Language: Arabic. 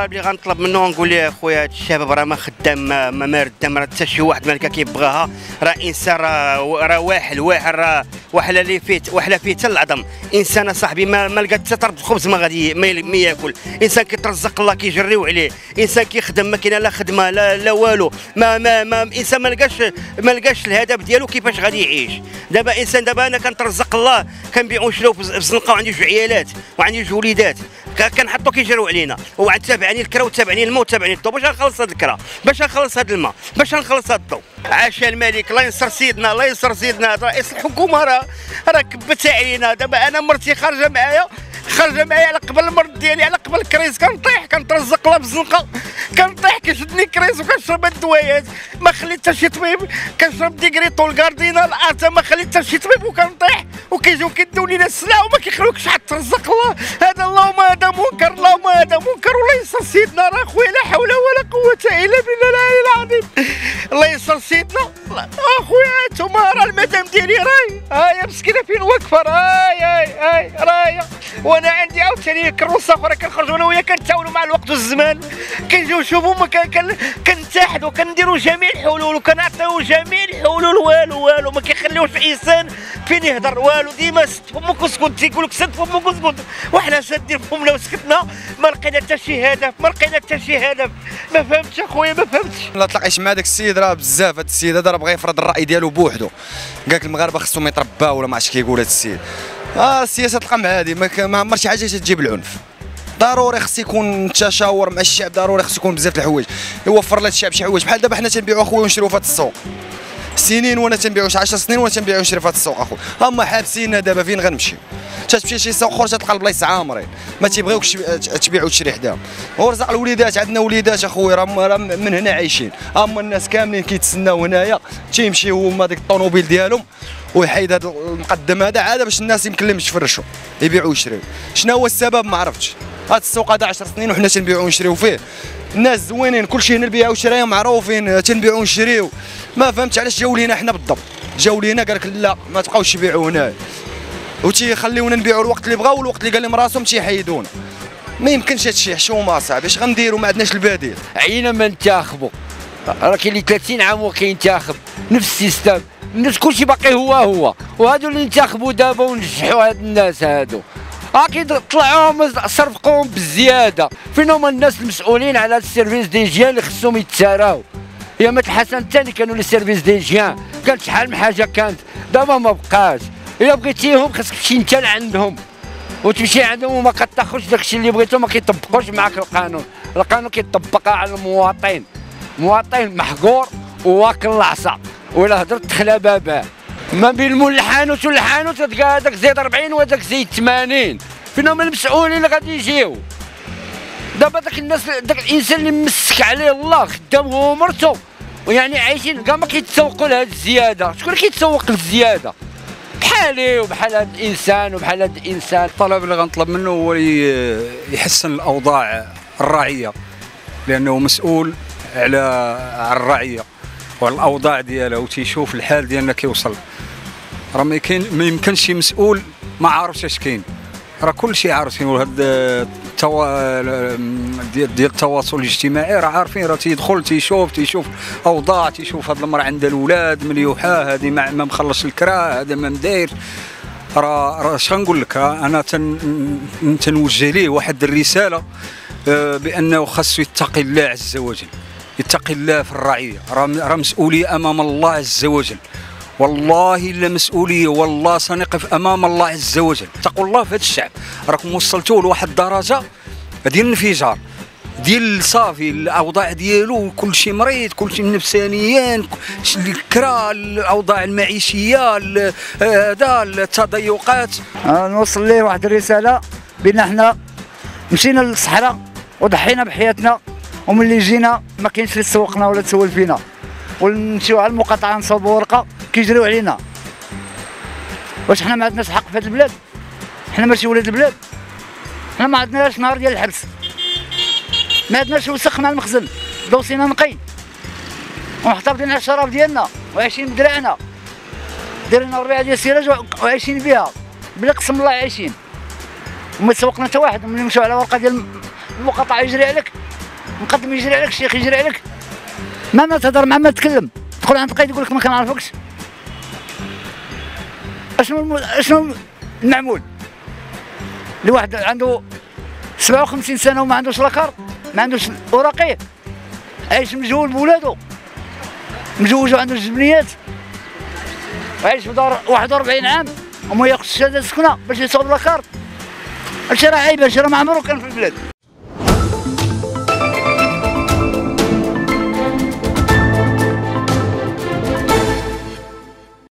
الطالب اللي غنطلب منه ونقول له خويا هاد الشباب راه ما خدام ما مردام، راه حتى شي واحد مالكا كيبغاها، راه انسان راه واحد راه وحله اللي فيه وحله فيه حتى العظم. انسان صاحبي ما لقى حتى طرف الخبز ما غادي ما ياكل. انسان كيترزق الله كيجريو عليه، انسان كيخدم ما كاين لا خدمه لا والو، ما انسان ما لقاش الهدف ديالو كيفاش غادي يعيش. دابا انسان دابا انا كنترزق الله، كنبيعو ونشريو في الزنقه وعندي جوج عيالات وعندي جوج وليدات كنحطو كيجريو علينا، وعاد تابعني الكرا وتابعني الماء وتابعني الضو باش نخلص هاد الكرا، باش نخلص هاد الماء، باش نخلص هاد الضو. عاش الملك، الله ينصر سيدنا، الله ينصر سيدنا. رئيس الحكومه راه كبت علينا. دابا انا مرتي خارجه معايا على قبل المرض ديالي، على قبل الكريز، كنطيح كنترزق لها بالزنقه، كنطيح كيشدني كريز وكنشرب الدويات، ما خليت حتى شي طبيب، كنشرب ديكريتو الكاردينا الارتا، ما خليت حتى شي طبيب وكنطيح، وكيجيو كيديو لينا السلعه وما كيخلوكش حتى ترزق الله. هذا اللهم هذا منكر، اللهم هذا منكر، والله ينصر سيدنا. راه خويا لا حول ولا قوه الا بالله العلي العظيم، الله ينصر سيدنا. اخويا انتوما راه المدام ديالي راهي هاي مسكينه فين واقفه، هاي راهي، وانا عندي عاوتاني كروسه اخرى كنخرجوا انا وياها كنتعاونوا مع الوقت والزمان، كنجيو نشوفوا كنتحدوا كنديروا جميع الحلول وكنعطيو جميع الحلول، والو ما كيخليوش الانسان فين يهضر والو، ديما سد فمك وسكت، تيقول لك سد فمك وسكت، وحنا سادين فمنا وسكتنا، ما لقينا حتى شي هدف، ما فهمتش اخويا ما فهمتش. انا تلاقيت مع داك السيد راه بزاف، هذا السيد هذا راه بغى يفرض الراي ديالو بوحدو، قال لك المغاربه خصهم يترباو ولا ما عرفتش كيقول هذا السيد. السياسه تلقم هذه ما عمر شي حاجه تجيب العنف، ضروري خص يكون التشاور مع الشعب، ضروري خص يكون بزاف د الحوايج، يوفر للشعب شي حوايج. بحال دابا حنا تنبيعو اخويا ونشريو في هذا السوق سنين، وانا تنبيعو شي 10 سنين وانا تنبيعو ونشريو في هذا السوق اخويا، هما حابسيننا دابا فين غنمشيو؟ تتمشي شي سوق اخر تلقى البلايص عامرين، ما تيبغيوكش تبيع وتشري حداهم. ورزق الوليدات، عندنا وليدات اخويا راه من هنا عايشين، هما الناس كاملين كيتسناو هنايا، تيمشيو هما ديك الطونوبيل ديالهم ويحيد هذا المقدم هذا عاد باش الناس يمكن لهم يتفرشوا يبيعوا ويشريوا. شنو هو السبب؟ ما عرفتش. هذا السوق هذا 10 سنين وحنا تنبيعوا ونشريوا فيه، الناس زوينين كلشي هنا البيع والشراء معروفين، تنبيعوا ونشريوا. ما فهمتش علاش جاو لينا حنا بالضبط، جاو لينا قال لك لا ما تبقاوش تبيعوا هنا، وتيخليونا نبيعوا الوقت اللي بغاو والوقت اللي قال لهم راسهم تيحيدونا. ما يمكنش هذا الشيء حشومه صاحبي، اش غنديروا؟ ما عندناش البديل. عينا ما ننتخبوا، راه كاين اللي 30 عام وكينتخب نفس السيستم، الناس كلشي باقي هو، وهادو اللي انتخبوا دابا ونجحوا هاد الناس هادو اكيد طلعوهم صرفقوهم بالزياده. فين هما الناس المسؤولين على هاد السيرفيس دي جيان اللي خصهم يتساراو؟ يا مات الحسن الثاني كانوا لي سيرفيس دي جيان، كانت شحال من حاجه كانت، دابا ما بقاش. الا بغيتيهم خاصك تمشي انت لعندهم وتمشي عندهم وما كتاخذش داكشي اللي بغيتو، ما كيطبقوش معاك القانون، القانون كيطبق على المواطن، مواطن محقور وواكل العصا ولا هضرت تخلى باباه ما بين مول الحانوت والحانوت، تلقى هذاك زيد 40 وهذاك زيد 80. فين هما المسؤولين اللي غادي يجيو دابا؟ داك الناس داك الانسان اللي مسك عليه الله خدام هو ومرته ويعني عايشين كاع ما كيتسوقوا لهاد الزياده. شكون اللي كيتسوق للزياده؟ بحالي وبحال هاد الانسان وبحال هاد الانسان. الطلب اللي غنطلب منه هو يحسن الاوضاع الراعيه، لانه مسؤول على الرعيه وعلى الاوضاع ديالها وتيشوف الحال ديالنا كيوصل. راه ما يمكنش شي مسؤول ما عارفش اش كاين، راه كلشي عارفين، وهاد ديال التواصل الاجتماعي راه عارفين، راه تيدخل تيشوف اوضاع، تيشوف هاد المراه عندها الاولاد مليوحه، هادي ما مخلص الكرا، هذا ما مداير. راه اش غنقول لك، انا تنوجه ليه واحد الرساله بانه خاصو يتقي الله عز وجل، يتقي الله في الرعيه، راه مسؤوليه امام الله عز وجل، والله الا مسؤوليه، والله سنقف امام الله عز وجل. اتقوا الله في هذا الشعب، راكم وصلتوه لواحد الدرجه ديال الانفجار ديال صافي، الاوضاع ديالو كلشي مريض، كلشي النفسانيين، الكرا، الاوضاع المعيشيه، هذا التضيقات. نوصل ليه واحد الرساله بان حنا مشينا للصحراء وضحينا بحياتنا، وملي جينا ما كاينش اللي تسوقنا ولا تسول فينا، ونمشيو على المقاطعه نصوبوا ورقه كيجريو علينا. واش حنا ما عندناش حق في هذه البلاد؟ حنا ماشي ولاد البلاد؟ حنا ما عندناش نهار ديال الحبس، ما عندناش وسخ مع المخزن، دوسينا نقي ومحتفظين على الشراب ديالنا وعايشين بدراعنا، دايرين ربيعه ديال السراج وعايشين بها بلا قسم الله عايشين، وما تسوقنا حتى واحد. ملي نمشيو على ورقه ديال المقاطعه يجري عليك مقدم يجري عليك الشيخ يجري عليك، ما تهضر معاه ما تتكلم، تدخل عند القايد يقول لك ما كنعرفكش. شنو المعمول لواحد عنده 57 سنه وما عندوش لاكار، ما عندوش اوراقيه، عايش مجهول بولادو، مزوج وعنده جوج بنيات، عايش في دار 41 عام وما ياخذش شهاده سكنه باش يصاوب لاكار. هادشي راه عيب، هادشي راه ما عمرو كان في البلاد.